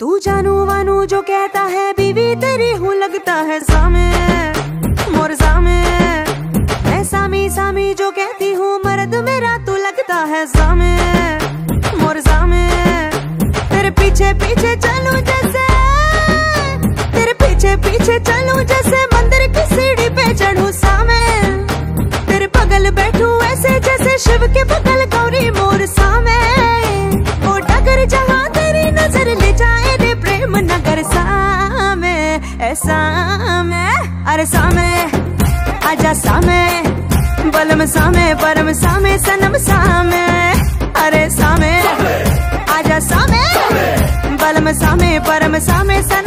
तू जानू वानू जो कहता है बीवी तेरी हूँ लगता है सामे मोर सामे, मैं सामी सामी जो कहती हूँ मर्द मेरा तू लगता है सामे मोर सामे। तेरे पीछे पीछे चलूं जैसे, तेरे पीछे पीछे चलूं जैसे मंदिर की सीढ़ी पे चढ़ूं सामे, तेरे बगल बैठूं ऐसे जैसे शिव के बगल गौरी मोर सामे। ओ डगर जहाँ तेरी नजर ले जाए नगर सामे, ऐसा मैं अरे सामे आजा सामे, बलम सामे परम सामे सनम सामे, अरे सामे आजा सामे, बलम सामे परम सामे सनम।